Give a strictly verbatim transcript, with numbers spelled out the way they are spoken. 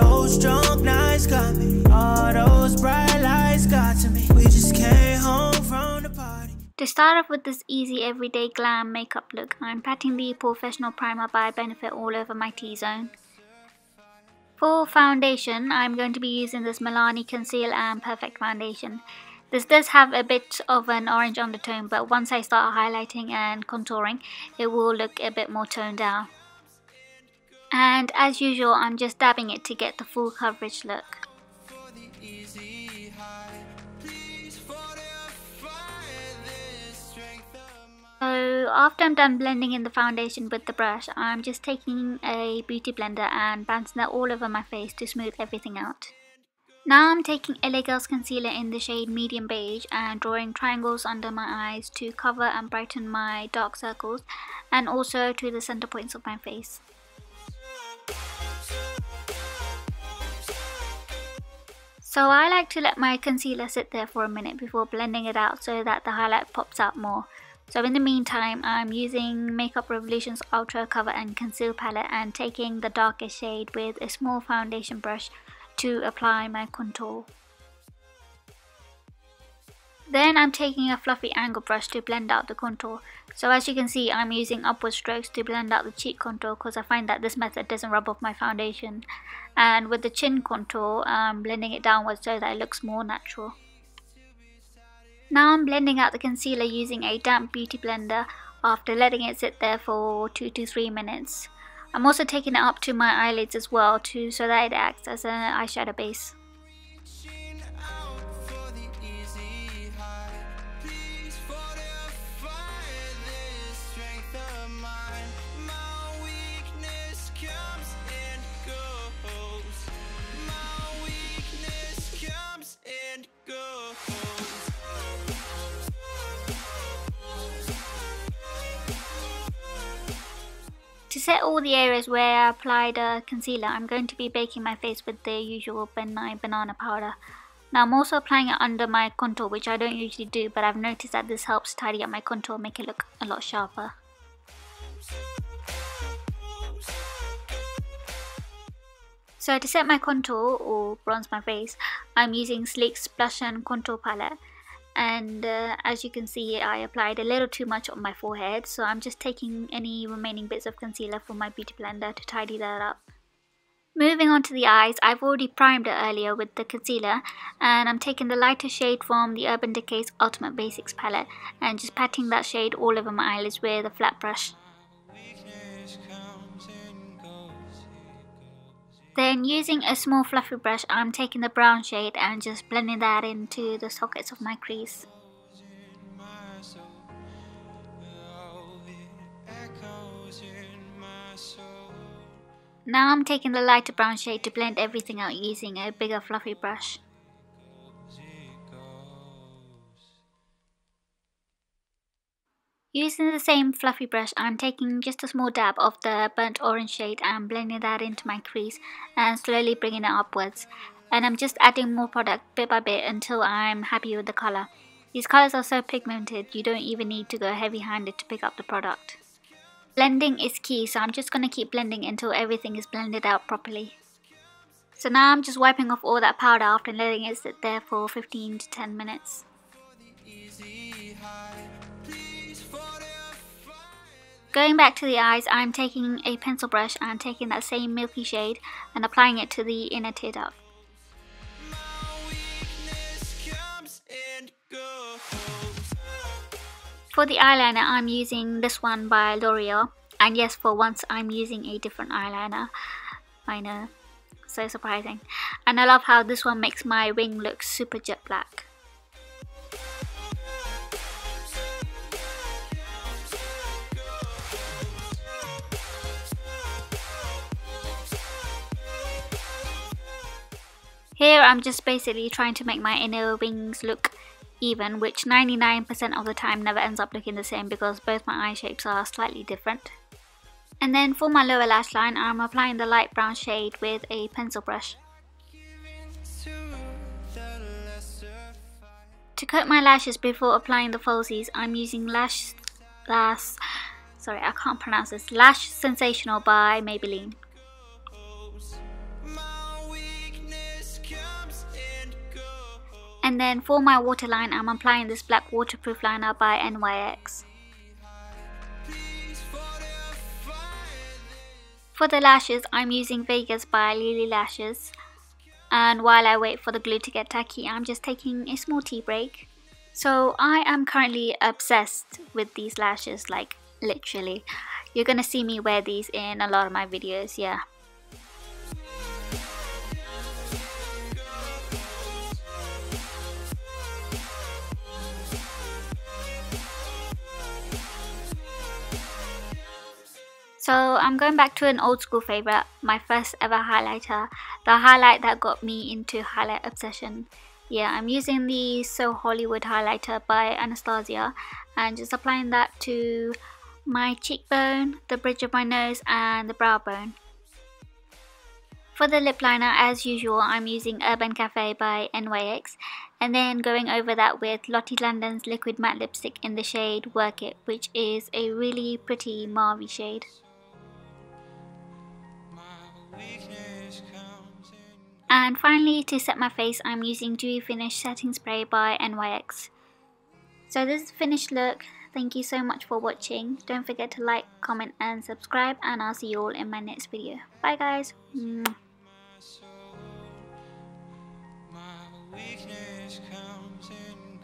those drunk nights got me, all those bright lights got to me, we just came home from the party. To start off with this easy everyday glam makeup look, I'm patting the Porefessional Primer by Benefit all over my T-zone. For foundation, I'm going to be using this Milani Conceal and Perfect Foundation. This does have a bit of an orange undertone, but once I start highlighting and contouring, it will look a bit more toned down. And as usual, I'm just dabbing it to get the full coverage look. So after I'm done blending in the foundation with the brush, I'm just taking a beauty blender and bouncing that all over my face to smooth everything out. Now I'm taking L A Girl's Concealer in the shade Medium Beige and drawing triangles under my eyes to cover and brighten my dark circles and also to the center points of my face. So I like to let my concealer sit there for a minute before blending it out so that the highlight pops out more. So in the meantime, I'm using Makeup Revolution's Ultra Cover and Conceal Palette and taking the darkest shade with a small foundation brush to apply my contour. Then I'm taking a fluffy angle brush to blend out the contour. So as you can see, I'm using upward strokes to blend out the cheek contour because I find that this method doesn't rub off my foundation. And with the chin contour, I'm blending it downwards so that it looks more natural. Now I'm blending out the concealer using a damp beauty blender after letting it sit there for two to three minutes. I'm also taking it up to my eyelids as well too, so that it acts as an eyeshadow base. To set all the areas where I applied a concealer, I'm going to be baking my face with the usual Ben Nye banana powder. Now I'm also applying it under my contour, which I don't usually do, but I've noticed that this helps tidy up my contour and make it look a lot sharper. So to set my contour or bronze my face, I'm using Sleek's Blush and Contour Palette. And uh, as you can see, I applied a little too much on my forehead, so I'm just taking any remaining bits of concealer from my beauty blender to tidy that up. Moving on to the eyes, I've already primed it earlier with the concealer, and I'm taking the lighter shade from the Urban Decay's Ultimate Basics palette and just patting that shade all over my eyelids with a flat brush. Then using a small fluffy brush, I'm taking the brown shade and just blending that into the sockets of my crease. Now I'm taking the lighter brown shade to blend everything out using a bigger fluffy brush. Using the same fluffy brush, I'm taking just a small dab of the burnt orange shade and blending that into my crease and slowly bringing it upwards. And I'm just adding more product bit by bit until I'm happy with the colour. These colours are so pigmented, you don't even need to go heavy-handed to pick up the product. Blending is key, so I'm just going to keep blending until everything is blended out properly. So now I'm just wiping off all that powder after letting it sit there for fifteen to ten minutes. Going back to the eyes, I'm taking a pencil brush and taking that same milky shade and applying it to the inner tear duct. For the eyeliner, I'm using this one by L'Oreal, and yes, for once I'm using a different eyeliner. I know, so surprising. And I love how this one makes my wing look super jet black. Here I'm just basically trying to make my inner wings look even, which ninety-nine percent of the time never ends up looking the same because both my eye shapes are slightly different. And then for my lower lash line, I'm applying the light brown shade with a pencil brush. To coat my lashes before applying the falsies, I'm using Lash, Lash, sorry I can't pronounce this, Lash Sensational by Maybelline. And then for my waterline, I'm applying this black waterproof liner by N Y X. For the lashes, I'm using Vegas by Lily Lashes. And while I wait for the glue to get tacky, I'm just taking a small tea break. So I am currently obsessed with these lashes, like literally. You're gonna see me wear these in a lot of my videos, yeah. So I'm going back to an old school favourite, my first ever highlighter, the highlight that got me into highlight obsession. Yeah, I'm using the So Hollywood highlighter by Anastasia and just applying that to my cheekbone, the bridge of my nose and the brow bone. For the lip liner, as usual, I'm using Urban Cafe by N Y X and then going over that with Lottie London's liquid matte lipstick in the shade Work It, which is a really pretty mauve shade. And finally, to set my face, I'm using Dewy Finish Setting Spray by N Y X. So this is the finished look. Thank you so much for watching. Don't forget to like, comment and subscribe, and I'll see you all in my next video. Bye guys. Mwah. My soul, my weakness comes in.